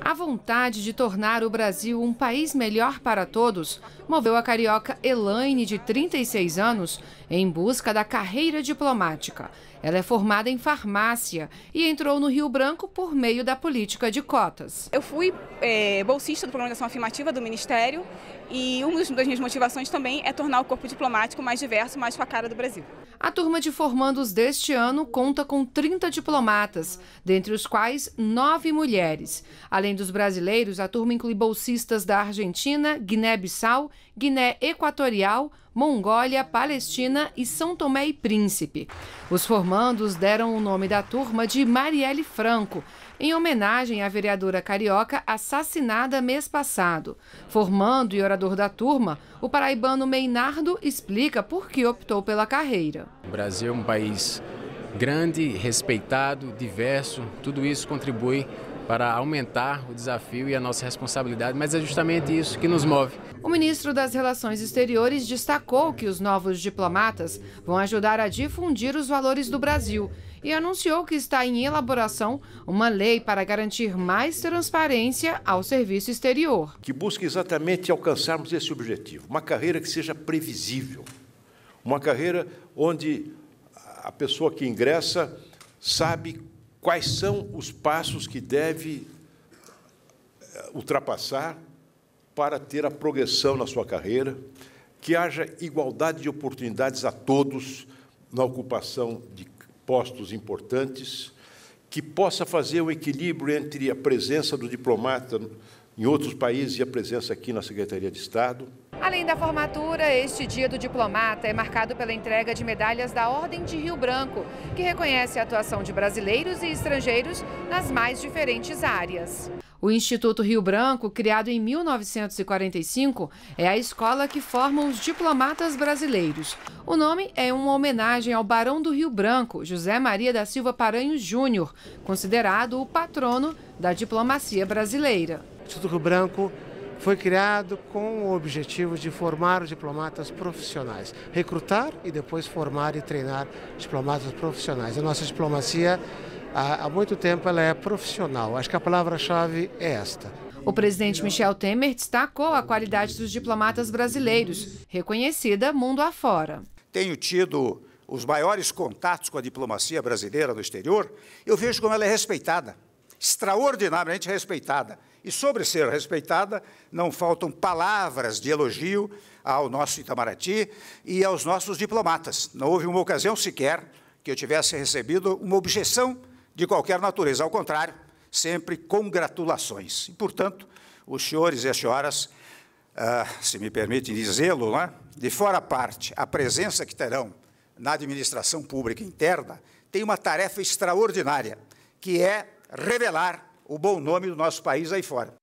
A vontade de tornar o Brasil um país melhor para todos moveu a carioca Elaine, de 36 anos, em busca da carreira diplomática. Ela é formada em farmácia e entrou no Rio Branco por meio da política de cotas. Eu fui bolsista do Programa de Ação Afirmativa do Ministério e uma das minhas motivações também é tornar o corpo diplomático mais diverso, mais com a cara do Brasil. A turma de formandos deste ano conta com 30 diplomatas, dentre os quais 9 mulheres. Além dos brasileiros, a turma inclui bolsistas da Argentina, Guiné-Bissau, Guiné Equatorial, Mongólia, Palestina e São Tomé e Príncipe. Os formandos deram o nome da turma de Marielle Franco, em homenagem à vereadora carioca assassinada mês passado. Formando e orador da turma, o paraibano Meinardo explica por que optou pela carreira. O Brasil é um país grande, respeitado, diverso, tudo isso contribui para aumentar o desafio e a nossa responsabilidade, mas é justamente isso que nos move. O ministro das Relações Exteriores destacou que os novos diplomatas vão ajudar a difundir os valores do Brasil e anunciou que está em elaboração uma lei para garantir mais transparência ao serviço exterior. Que busca exatamente alcançarmos esse objetivo, uma carreira que seja previsível, uma carreira onde a pessoa que ingressa sabe quais são os passos que deve ultrapassar para ter a progressão na sua carreira, que haja igualdade de oportunidades a todos na ocupação de postos importantes, que possa fazer o equilíbrio entre a presença do diplomata em outros países e a presença aqui na Secretaria de Estado. Além da formatura, este Dia do Diplomata é marcado pela entrega de medalhas da Ordem de Rio Branco, que reconhece a atuação de brasileiros e estrangeiros nas mais diferentes áreas. O Instituto Rio Branco, criado em 1945, é a escola que forma os diplomatas brasileiros. O nome é uma homenagem ao Barão do Rio Branco, José Maria da Silva Paranhos Júnior, considerado o patrono da diplomacia brasileira. O Instituto Rio Branco foi criado com o objetivo de formar diplomatas profissionais, recrutar e depois formar e treinar diplomatas profissionais. A nossa diplomacia, há muito tempo, ela é profissional. Acho que a palavra-chave é esta. O presidente Michel Temer destacou a qualidade dos diplomatas brasileiros, reconhecida mundo afora. Tenho tido os maiores contatos com a diplomacia brasileira no exterior. Eu vejo como ela é respeitada, extraordinariamente respeitada. E sobre ser respeitada, não faltam palavras de elogio ao nosso Itamaraty e aos nossos diplomatas. Não houve uma ocasião sequer que eu tivesse recebido uma objeção de qualquer natureza. Ao contrário, sempre congratulações. E, portanto, os senhores e as senhoras, se me permitem dizê-lo, né, de fora à parte, a presença que terão na administração pública interna tem uma tarefa extraordinária, que é revelar o bom nome do nosso país aí fora.